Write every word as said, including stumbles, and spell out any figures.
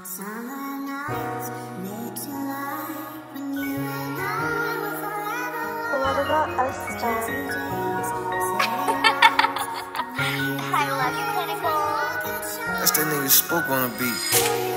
Hot summer nights, mid-July, when you and I were forever. Well, what about us, John? I love you, Clinical. That's that nigga Spoke on a beat.